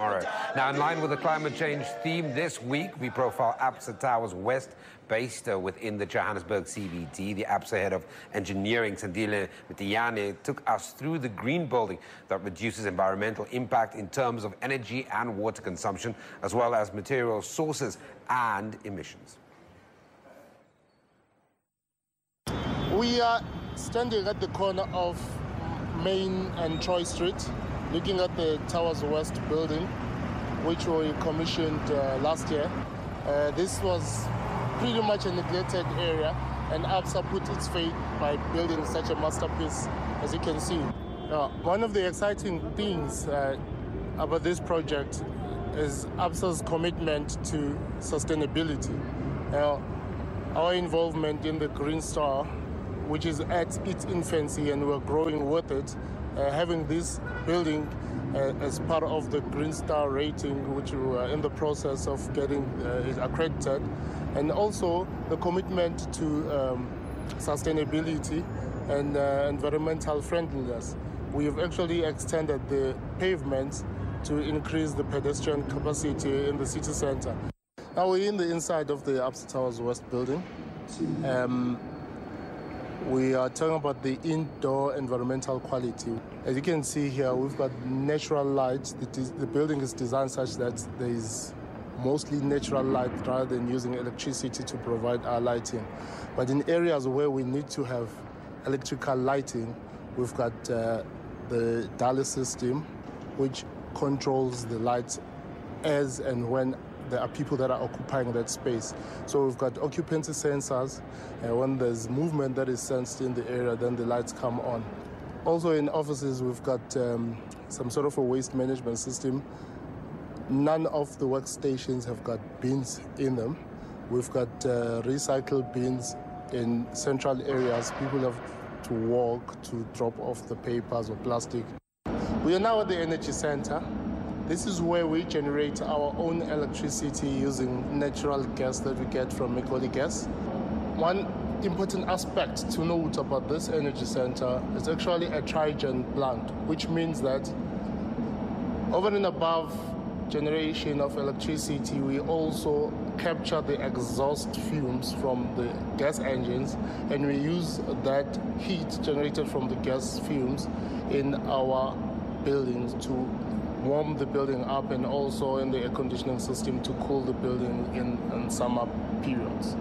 Tomorrow. Now, in line with the climate change theme, this week we profile Absa Towers West, based within the Johannesburg CBT. The Absa head of engineering, Sandile Mthiyane, took us through the green building that reduces environmental impact in terms of energy and water consumption, as well as material sources and emissions. We are standing at the corner of Main and Troy Street, looking at the Towers West building, which we commissioned last year. This was pretty much a neglected area, and Absa put its faith by building such a masterpiece, as you can see. One of the exciting things about this project is Absa's commitment to sustainability. Our involvement in the Green Star, which is at its infancy and we're growing with it, having this building as part of the Green Star rating, which we are in the process of getting is accredited, and also the commitment to sustainability and environmental friendliness. We have actually extended the pavements to increase the pedestrian capacity in the city center. Now we're in the inside of the Absa Towers West building. We are talking about the indoor environmental quality. As you can see here, we've got natural light. The building is designed such that there is mostly natural light rather than using electricity to provide our lighting. But in areas where we need to have electrical lighting, we've got the DALI system, which controls the light as and when there are people that are occupying that space. So we've got occupancy sensors, and when there's movement that is sensed in the area, then the lights come on. Also in offices, we've got some sort of a waste management system. None of the workstations have got bins in them. We've got recycle bins in central areas. People have to walk to drop off the papers or plastic. We are now at the energy center. This is where we generate our own electricity using natural gas that we get from Macaulay gas. One important aspect to note about this energy center is actually a trigen plant, which means that over and above generation of electricity, we also capture the exhaust fumes from the gas engines, and we use that heat generated from the gas fumes in our buildings to warm the building up, and also in the air conditioning system to cool the building in summer periods.